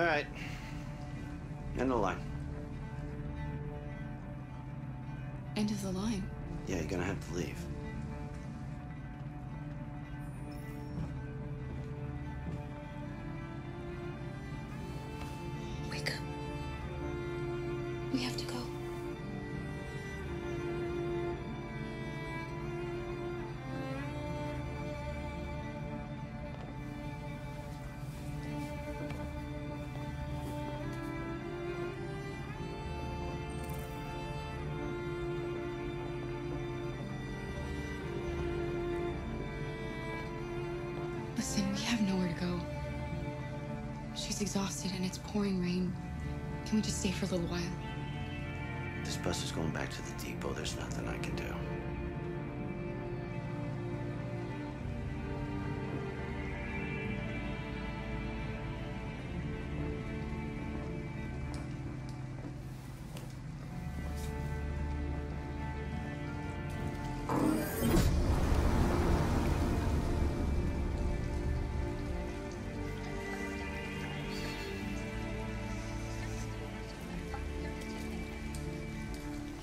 Alright. End of the line. End of the line? Yeah, you're gonna have to leave. Wake up. We have to go. Listen, we have nowhere to go. She's exhausted and it's pouring rain. Can we just stay for a little while? This bus is going back to the depot. There's nothing I can do.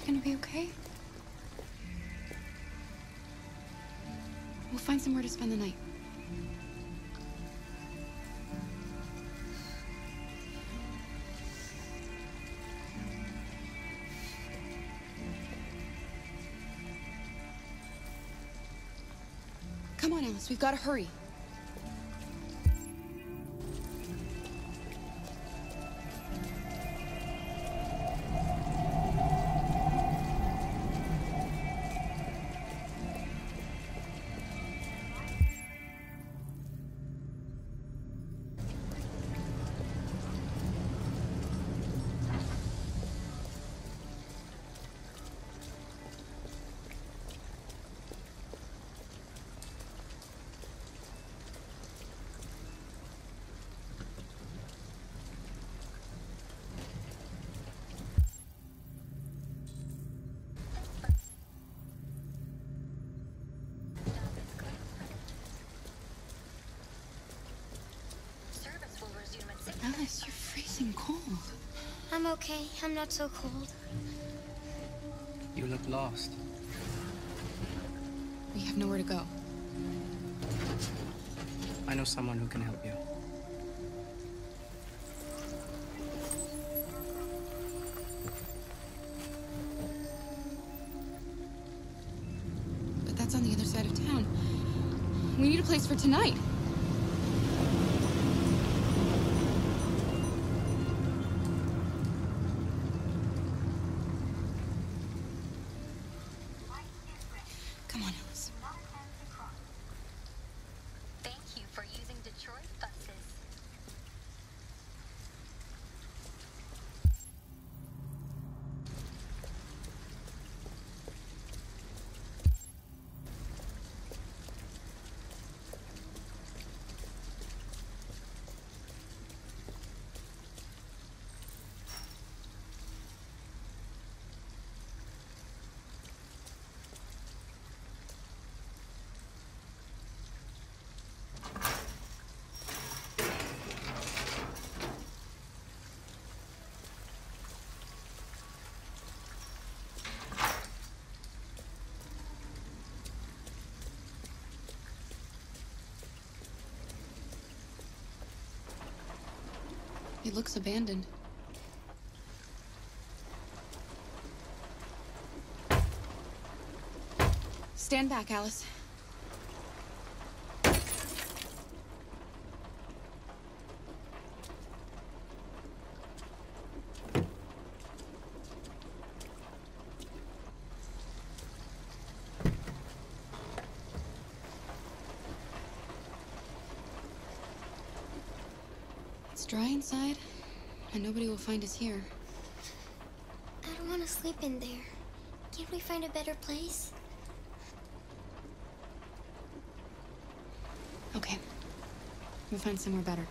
Gonna be okay? We'll find somewhere to spend the night. Come on, Alice, we've got to hurry. Alice, you're freezing cold. I'm okay. I'm not so cold. You look lost. We have nowhere to go. I know someone who can help you. But that's on the other side of town. We need a place for tonight. It looks abandoned. Stand back, Alice. It's dry inside, and nobody will find us here. I don't want to sleep in there. Can't we find a better place? Okay. We'll find somewhere better.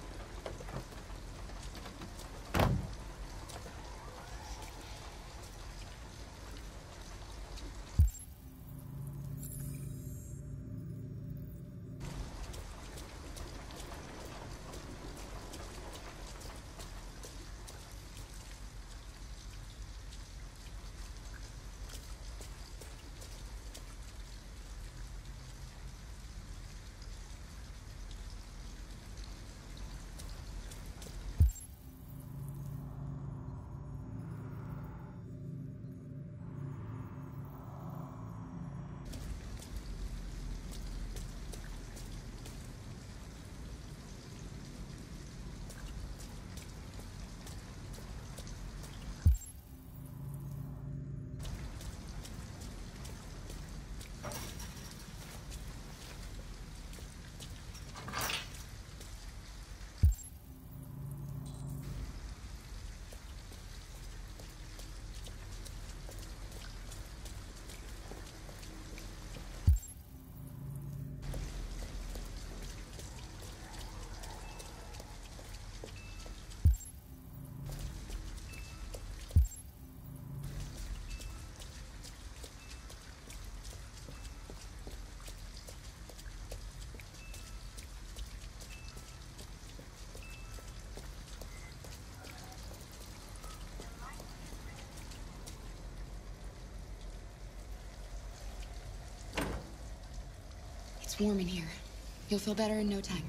It's warm in here. You'll feel better in no time.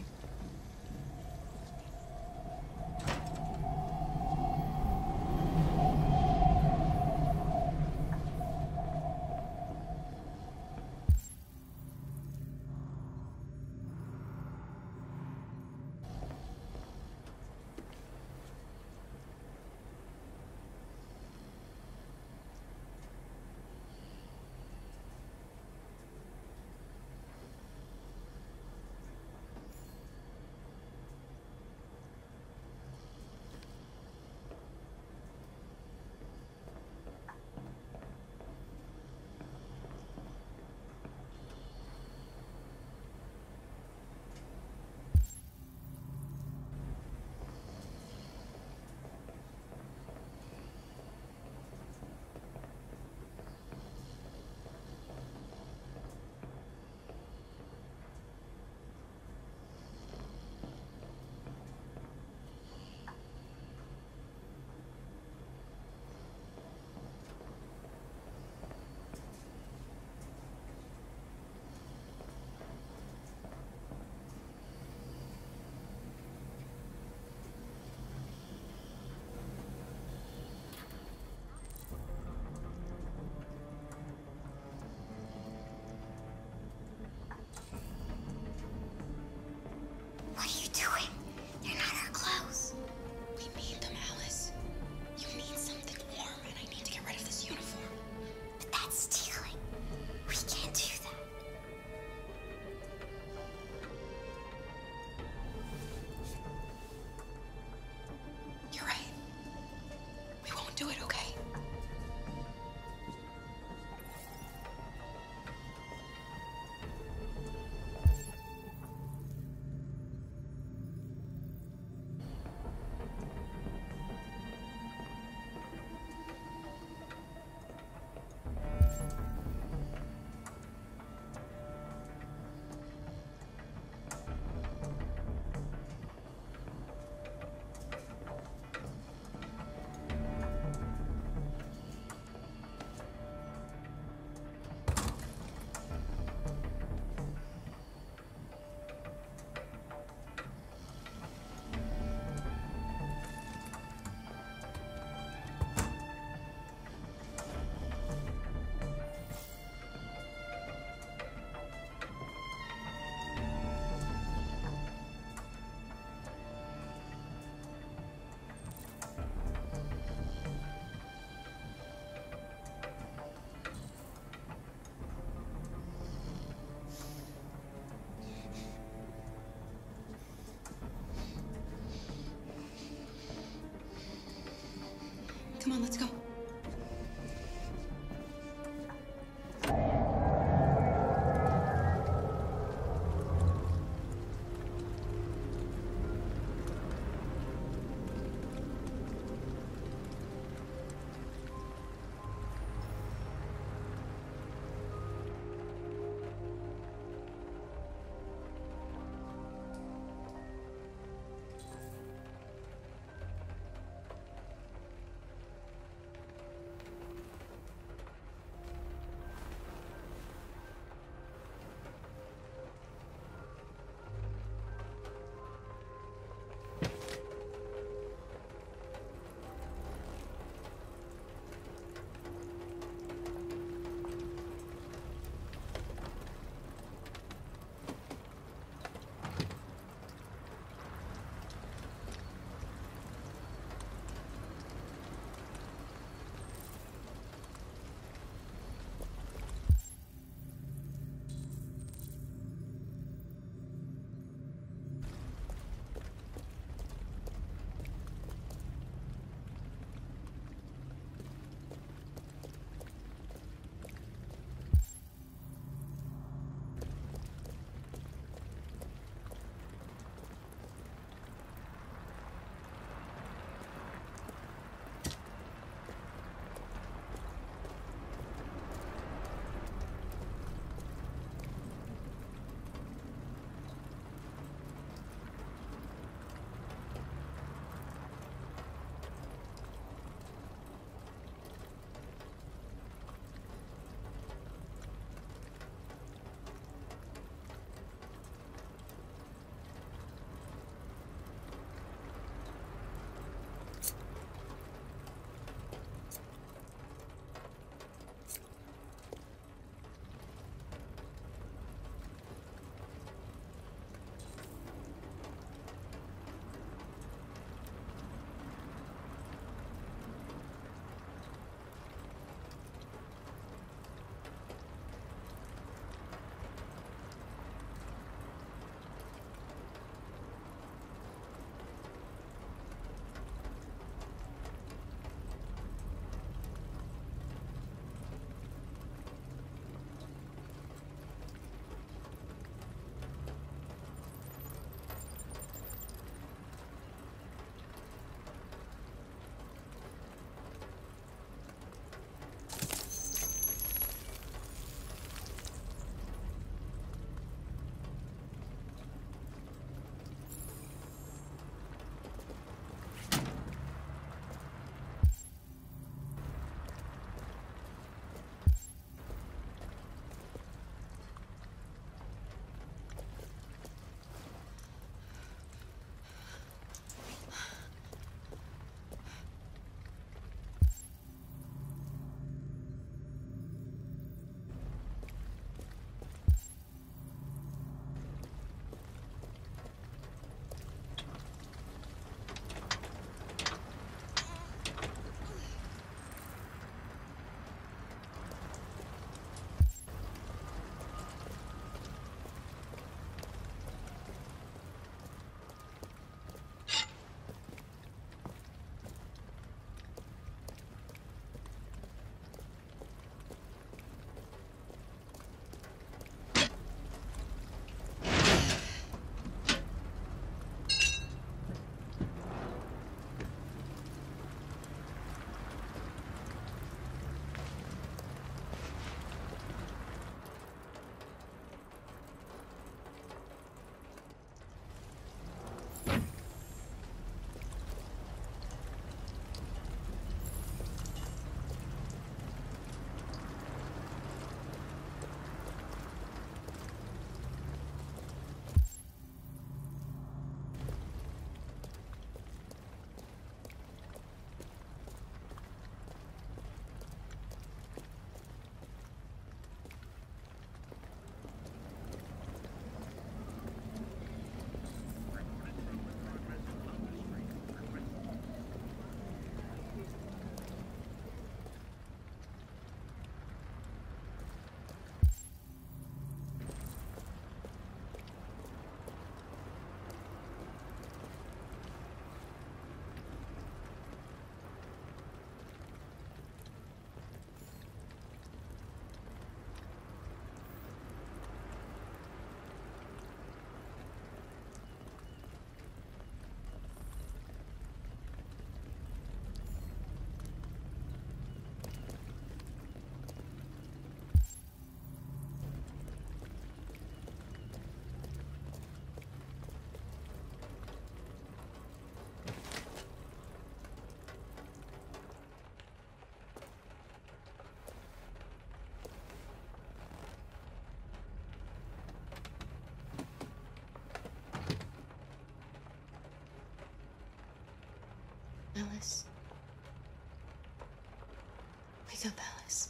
Come on, let's go. the palace.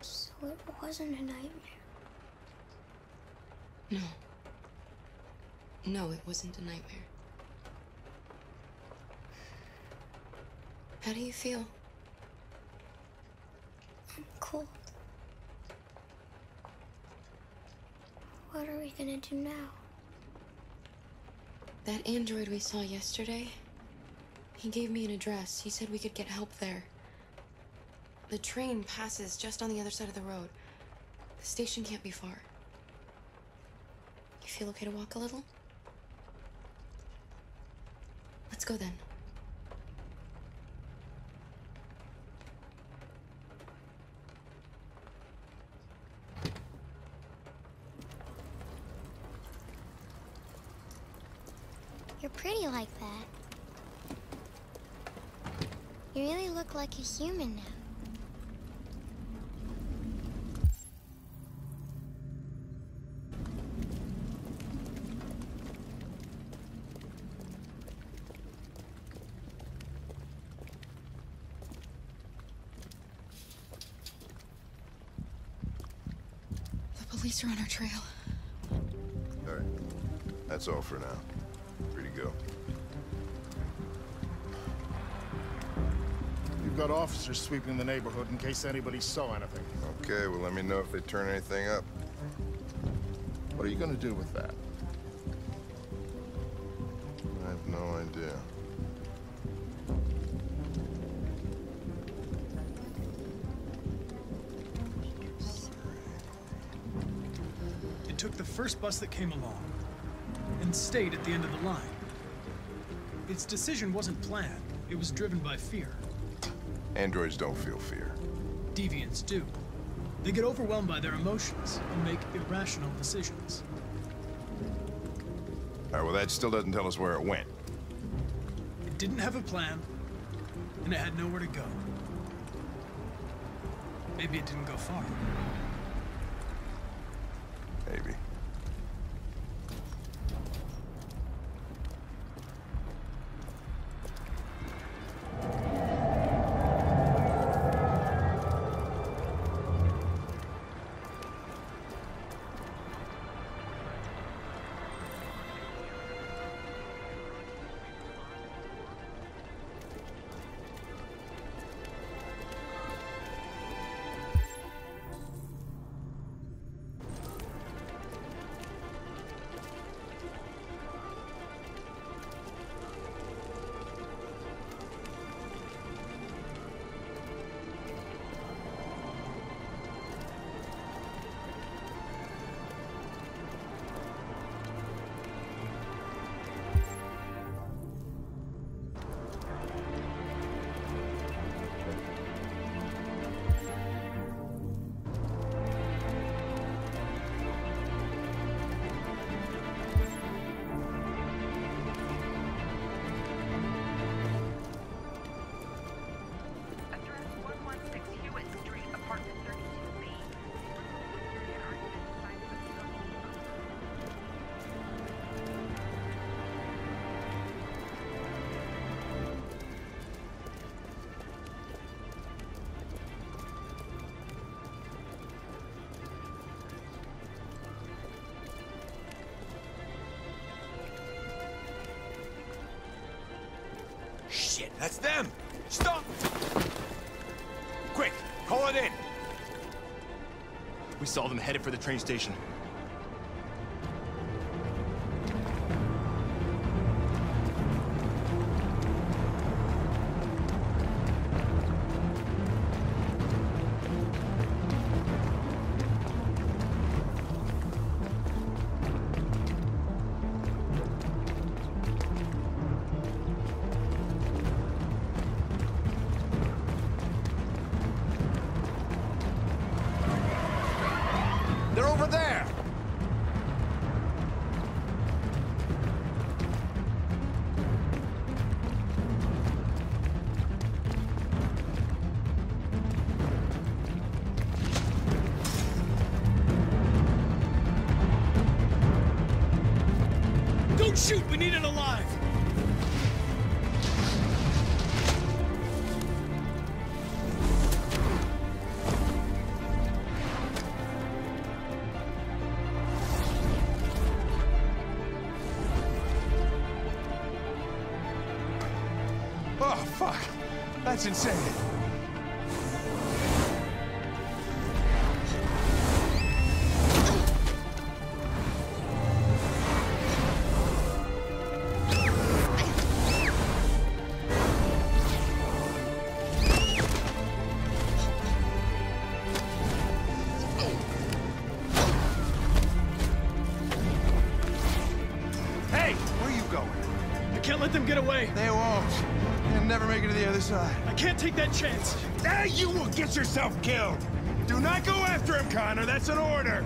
So it wasn't a nightmare? No. No, it wasn't a nightmare. How do you feel? I'm cold. What are we gonna do now? That android we saw yesterday, he gave me an address. He said we could get help there. The train passes just on the other side of the road. The station can't be far. You feel okay to walk a little? Let's go then. You're pretty like that. You really look like a human now. The police are on our trail. All right. That's all for now. Free to go. You've got officers sweeping the neighborhood in case anybody saw anything. Okay, well, let me know if they turn anything up. What are you gonna do with that? I have no idea. It took the first bus that came along and stayed at the end of the line. Its decision wasn't planned. It was driven by fear. Androids don't feel fear. Deviants do. They get overwhelmed by their emotions and make irrational decisions. All right, well, that still doesn't tell us where it went. It didn't have a plan, and it had nowhere to go. Maybe it didn't go far. Maybe. That's them! Stop! Quick! Call it in! We saw them headed for the train station. Shoot, we need it alive! Oh, fuck. That's insane. They won't. They'll never make it to the other side. I can't take that chance. Now you will get yourself killed. Do not go after him, Connor. That's an order.